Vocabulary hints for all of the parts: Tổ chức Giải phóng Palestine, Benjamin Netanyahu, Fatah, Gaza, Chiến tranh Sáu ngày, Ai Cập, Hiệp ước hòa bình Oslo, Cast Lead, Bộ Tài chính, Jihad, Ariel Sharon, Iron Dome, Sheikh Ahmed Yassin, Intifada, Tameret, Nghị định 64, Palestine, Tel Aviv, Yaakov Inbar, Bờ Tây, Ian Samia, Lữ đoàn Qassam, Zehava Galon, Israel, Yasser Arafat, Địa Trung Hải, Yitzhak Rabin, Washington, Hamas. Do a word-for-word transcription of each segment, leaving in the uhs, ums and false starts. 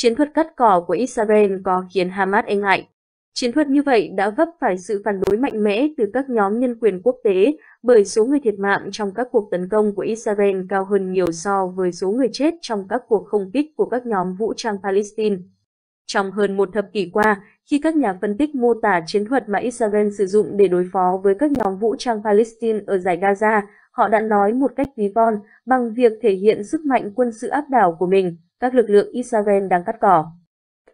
Chiến thuật cắt cỏ của Israel có khiến Hamas e ngại. Chiến thuật như vậy đã vấp phải sự phản đối mạnh mẽ từ các nhóm nhân quyền quốc tế bởi số người thiệt mạng trong các cuộc tấn công của Israel cao hơn nhiều so với số người chết trong các cuộc không kích của các nhóm vũ trang Palestine. Trong hơn một thập kỷ qua, khi các nhà phân tích mô tả chiến thuật mà Israel sử dụng để đối phó với các nhóm vũ trang Palestine ở dải Gaza, họ đã nói một cách ví von bằng việc thể hiện sức mạnh quân sự áp đảo của mình, các lực lượng Israel đang cắt cỏ.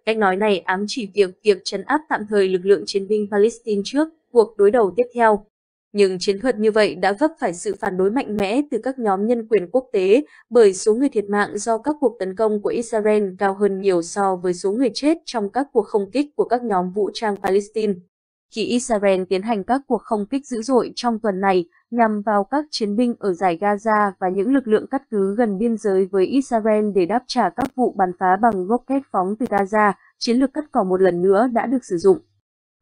Cách nói này ám chỉ việc việc trấn áp tạm thời lực lượng chiến binh Palestine trước cuộc đối đầu tiếp theo. Nhưng chiến thuật như vậy đã vấp phải sự phản đối mạnh mẽ từ các nhóm nhân quyền quốc tế bởi số người thiệt mạng do các cuộc tấn công của Israel cao hơn nhiều so với số người chết trong các cuộc không kích của các nhóm vũ trang Palestine. Khi Israel tiến hành các cuộc không kích dữ dội trong tuần này nhằm vào các chiến binh ở dải Gaza và những lực lượng cắt cứ gần biên giới với Israel để đáp trả các vụ bắn phá bằng rocket phóng từ Gaza, chiến lược cắt cỏ một lần nữa đã được sử dụng.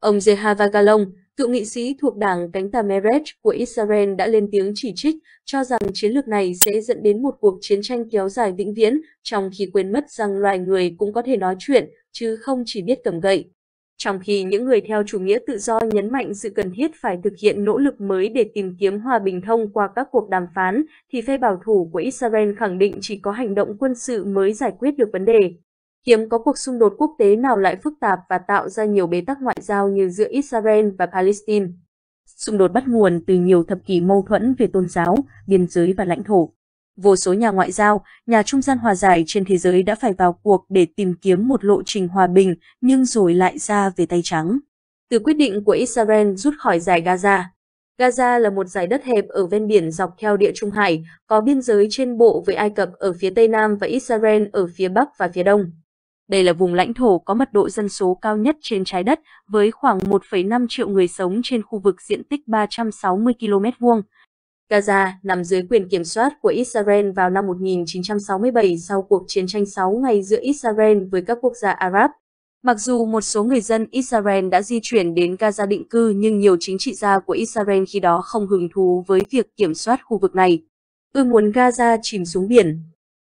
Ông Zehava Galon, cựu nghị sĩ thuộc đảng cánh Tameret của Israel đã lên tiếng chỉ trích, cho rằng chiến lược này sẽ dẫn đến một cuộc chiến tranh kéo dài vĩnh viễn, trong khi quên mất rằng loài người cũng có thể nói chuyện, chứ không chỉ biết cầm gậy. Trong khi những người theo chủ nghĩa tự do nhấn mạnh sự cần thiết phải thực hiện nỗ lực mới để tìm kiếm hòa bình thông qua các cuộc đàm phán, thì phe bảo thủ của Israel khẳng định chỉ có hành động quân sự mới giải quyết được vấn đề. Hiếm có cuộc xung đột quốc tế nào lại phức tạp và tạo ra nhiều bế tắc ngoại giao như giữa Israel và Palestine. Xung đột bắt nguồn từ nhiều thập kỷ mâu thuẫn về tôn giáo, biên giới và lãnh thổ. Vô số nhà ngoại giao, nhà trung gian hòa giải trên thế giới đã phải vào cuộc để tìm kiếm một lộ trình hòa bình, nhưng rồi lại ra về tay trắng. Từ quyết định của Israel rút khỏi dải Gaza. Gaza là một dải đất hẹp ở ven biển dọc theo Địa Trung Hải, có biên giới trên bộ với Ai Cập ở phía tây nam và Israel ở phía bắc và phía đông. Đây là vùng lãnh thổ có mật độ dân số cao nhất trên trái đất, với khoảng một phẩy năm triệu người sống trên khu vực diện tích ba trăm sáu mươi ki lô mét vuông. Gaza nằm dưới quyền kiểm soát của Israel vào năm một nghìn chín trăm sáu mươi bảy sau cuộc chiến tranh sáu ngày giữa Israel với các quốc gia Ả Rập. Mặc dù một số người dân Israel đã di chuyển đến Gaza định cư nhưng nhiều chính trị gia của Israel khi đó không hứng thú với việc kiểm soát khu vực này. Tôi muốn Gaza chìm xuống biển.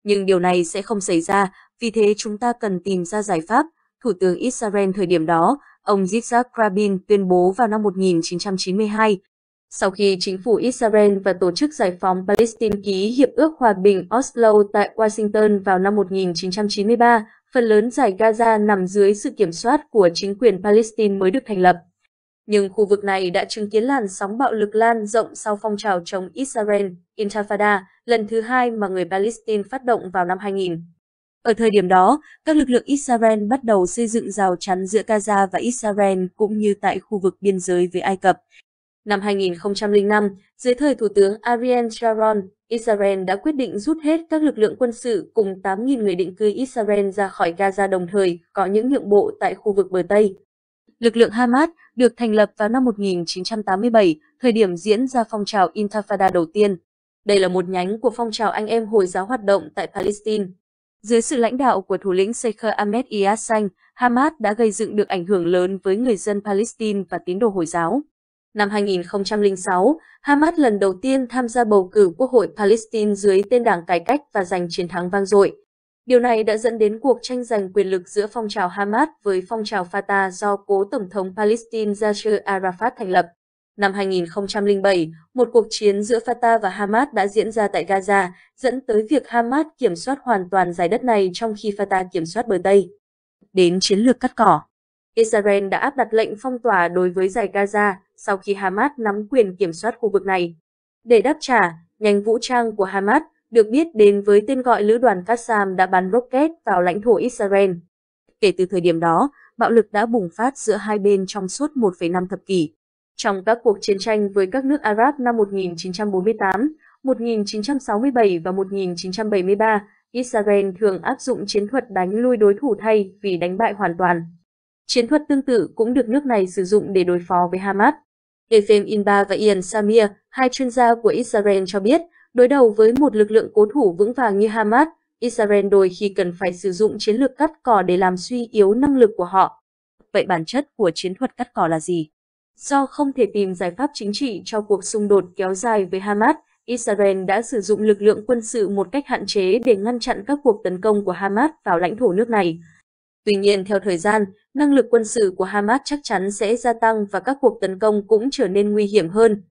Nhưng điều này sẽ không xảy ra, vì thế chúng ta cần tìm ra giải pháp, Thủ tướng Israel thời điểm đó, ông Yitzhak Rabin tuyên bố vào năm một nghìn chín trăm chín mươi hai. Sau khi chính phủ Israel và Tổ chức Giải phóng Palestine ký Hiệp ước hòa bình Oslo tại Washington vào năm một nghìn chín trăm chín mươi ba, phần lớn dải Gaza nằm dưới sự kiểm soát của chính quyền Palestine mới được thành lập. Nhưng khu vực này đã chứng kiến làn sóng bạo lực lan rộng sau phong trào chống Israel, Intifada, lần thứ hai mà người Palestine phát động vào năm hai nghìn. Ở thời điểm đó, các lực lượng Israel bắt đầu xây dựng rào chắn giữa Gaza và Israel cũng như tại khu vực biên giới với Ai Cập. Năm hai nghìn không trăm lẻ năm, dưới thời Thủ tướng Ariel Sharon, Israel đã quyết định rút hết các lực lượng quân sự cùng tám nghìn người định cư Israel ra khỏi Gaza đồng thời có những nhượng bộ tại khu vực Bờ Tây. Lực lượng Hamas được thành lập vào năm một nghìn chín trăm tám mươi bảy, thời điểm diễn ra phong trào Intifada đầu tiên. Đây là một nhánh của phong trào anh em Hồi giáo hoạt động tại Palestine. Dưới sự lãnh đạo của thủ lĩnh Sheikh Ahmed Yassin, Hamas đã gây dựng được ảnh hưởng lớn với người dân Palestine và tín đồ Hồi giáo. Năm hai nghìn không trăm lẻ sáu, Hamas lần đầu tiên tham gia bầu cử Quốc hội Palestine dưới tên Đảng Cải cách và giành chiến thắng vang dội. Điều này đã dẫn đến cuộc tranh giành quyền lực giữa phong trào Hamas với phong trào Fatah do cố Tổng thống Palestine Yasser Arafat thành lập. Năm hai nghìn không trăm lẻ bảy, một cuộc chiến giữa Fatah và Hamas đã diễn ra tại Gaza, dẫn tới việc Hamas kiểm soát hoàn toàn dải đất này trong khi Fatah kiểm soát Bờ Tây. Đến chiến lược cắt cỏ. Israel đã áp đặt lệnh phong tỏa đối với dải Gaza sau khi Hamas nắm quyền kiểm soát khu vực này. Để đáp trả, nhánh vũ trang của Hamas được biết đến với tên gọi Lữ đoàn Qassam đã bắn rocket vào lãnh thổ Israel. Kể từ thời điểm đó, bạo lực đã bùng phát giữa hai bên trong suốt một phẩy năm thập kỷ. Trong các cuộc chiến tranh với các nước Ả Rập năm một nghìn chín trăm bốn mươi tám, một nghìn chín trăm sáu mươi bảy và một nghìn chín trăm bảy mươi ba, Israel thường áp dụng chiến thuật đánh lui đối thủ thay vì đánh bại hoàn toàn. Chiến thuật tương tự cũng được nước này sử dụng để đối phó với Hamas. Yaakov Inbar và Ian Samia, hai chuyên gia của Israel cho biết, đối đầu với một lực lượng cố thủ vững vàng như Hamas, Israel đôi khi cần phải sử dụng chiến lược cắt cỏ để làm suy yếu năng lực của họ. Vậy bản chất của chiến thuật cắt cỏ là gì? Do không thể tìm giải pháp chính trị cho cuộc xung đột kéo dài với Hamas, Israel đã sử dụng lực lượng quân sự một cách hạn chế để ngăn chặn các cuộc tấn công của Hamas vào lãnh thổ nước này. Tuy nhiên, theo thời gian, năng lực quân sự của Hamas chắc chắn sẽ gia tăng và các cuộc tấn công cũng trở nên nguy hiểm hơn.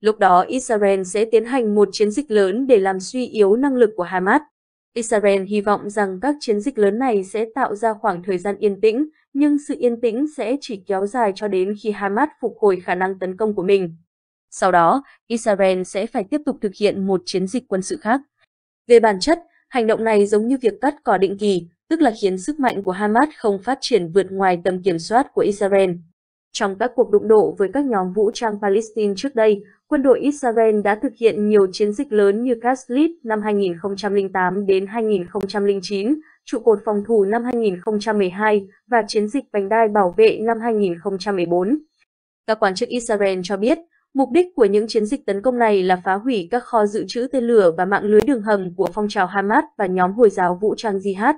Lúc đó, Israel sẽ tiến hành một chiến dịch lớn để làm suy yếu năng lực của Hamas. Israel hy vọng rằng các chiến dịch lớn này sẽ tạo ra khoảng thời gian yên tĩnh, nhưng sự yên tĩnh sẽ chỉ kéo dài cho đến khi Hamas phục hồi khả năng tấn công của mình. Sau đó, Israel sẽ phải tiếp tục thực hiện một chiến dịch quân sự khác. Về bản chất, hành động này giống như việc cắt cỏ định kỳ, tức là khiến sức mạnh của Hamas không phát triển vượt ngoài tầm kiểm soát của Israel. Trong các cuộc đụng độ với các nhóm vũ trang Palestine trước đây, quân đội Israel đã thực hiện nhiều chiến dịch lớn như Cast Lead năm hai nghìn không trăm lẻ tám đến hai nghìn không trăm lẻ chín, trụ cột phòng thủ năm hai nghìn không trăm mười hai và chiến dịch vành đai bảo vệ năm hai nghìn không trăm mười bốn. Các quan chức Israel cho biết, mục đích của những chiến dịch tấn công này là phá hủy các kho dự trữ tên lửa và mạng lưới đường hầm của phong trào Hamas và nhóm Hồi giáo vũ trang Jihad.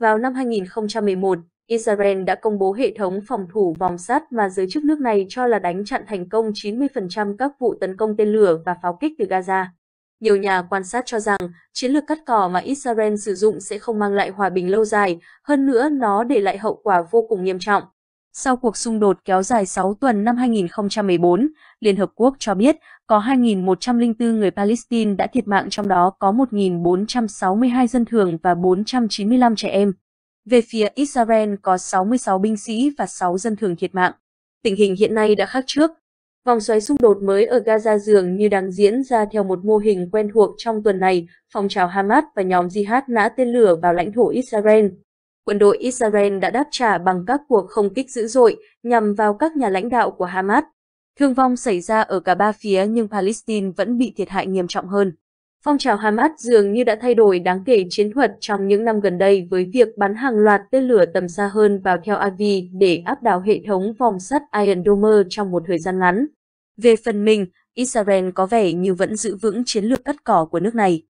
Vào năm hai nghìn không trăm mười một, Israel đã công bố hệ thống phòng thủ vòng sắt mà giới chức nước này cho là đánh chặn thành công chín mươi phần trăm các vụ tấn công tên lửa và pháo kích từ Gaza. Nhiều nhà quan sát cho rằng chiến lược cắt cỏ mà Israel sử dụng sẽ không mang lại hòa bình lâu dài, hơn nữa nó để lại hậu quả vô cùng nghiêm trọng. Sau cuộc xung đột kéo dài sáu tuần năm hai nghìn không trăm mười bốn, Liên Hợp Quốc cho biết có hai nghìn một trăm lẻ bốn người Palestine đã thiệt mạng, trong đó có một nghìn bốn trăm sáu mươi hai dân thường và bốn trăm chín mươi lăm trẻ em. Về phía Israel có sáu mươi sáu binh sĩ và sáu dân thường thiệt mạng. Tình hình hiện nay đã khác trước. Vòng xoáy xung đột mới ở Gaza dường như đang diễn ra theo một mô hình quen thuộc trong tuần này, phong trào Hamas và nhóm Jihad nã tên lửa vào lãnh thổ Israel. Quân đội Israel đã đáp trả bằng các cuộc không kích dữ dội nhằm vào các nhà lãnh đạo của Hamas. Thương vong xảy ra ở cả ba phía nhưng Palestine vẫn bị thiệt hại nghiêm trọng hơn. Phong trào Hamas dường như đã thay đổi đáng kể chiến thuật trong những năm gần đây với việc bắn hàng loạt tên lửa tầm xa hơn vào Tel Aviv để áp đảo hệ thống vòng sắt Iron Dome trong một thời gian ngắn. Về phần mình, Israel có vẻ như vẫn giữ vững chiến lược cắt cỏ của nước này.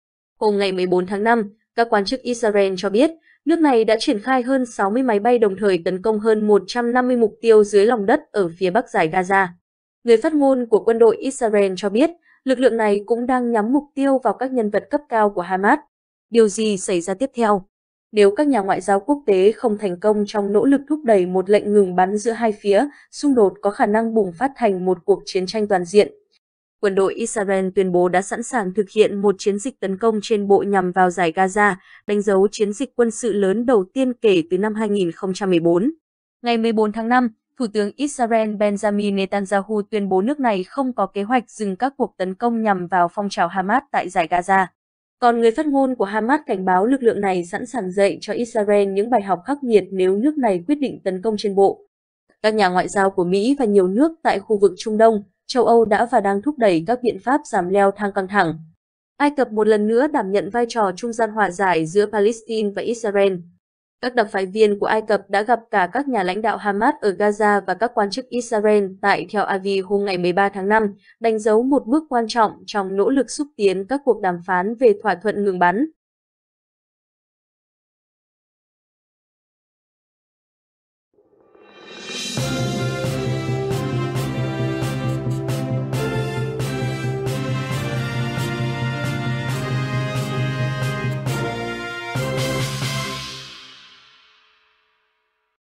Hôm ngày mười bốn tháng năm, các quan chức Israel cho biết nước này đã triển khai hơn sáu mươi máy bay đồng thời tấn công hơn một trăm năm mươi mục tiêu dưới lòng đất ở phía bắc dải Gaza. Người phát ngôn của quân đội Israel cho biết lực lượng này cũng đang nhắm mục tiêu vào các nhân vật cấp cao của Hamas. Điều gì xảy ra tiếp theo? Nếu các nhà ngoại giao quốc tế không thành công trong nỗ lực thúc đẩy một lệnh ngừng bắn giữa hai phía, xung đột có khả năng bùng phát thành một cuộc chiến tranh toàn diện. Quân đội Israel tuyên bố đã sẵn sàng thực hiện một chiến dịch tấn công trên bộ nhằm vào dải Gaza, đánh dấu chiến dịch quân sự lớn đầu tiên kể từ năm hai nghìn không trăm mười bốn. Ngày mười bốn tháng năm, Thủ tướng Israel Benjamin Netanyahu tuyên bố nước này không có kế hoạch dừng các cuộc tấn công nhằm vào phong trào Hamas tại dải Gaza. Còn người phát ngôn của Hamas cảnh báo lực lượng này sẵn sàng dạy cho Israel những bài học khắc nghiệt nếu nước này quyết định tấn công trên bộ. Các nhà ngoại giao của Mỹ và nhiều nước tại khu vực Trung Đông, châu Âu đã và đang thúc đẩy các biện pháp giảm leo thang căng thẳng. Ai Cập một lần nữa đảm nhận vai trò trung gian hòa giải giữa Palestine và Israel. Các đặc phái viên của Ai Cập đã gặp cả các nhà lãnh đạo Hamas ở Gaza và các quan chức Israel tại Tel Aviv hôm ngày mười ba tháng năm, đánh dấu một bước quan trọng trong nỗ lực xúc tiến các cuộc đàm phán về thỏa thuận ngừng bắn.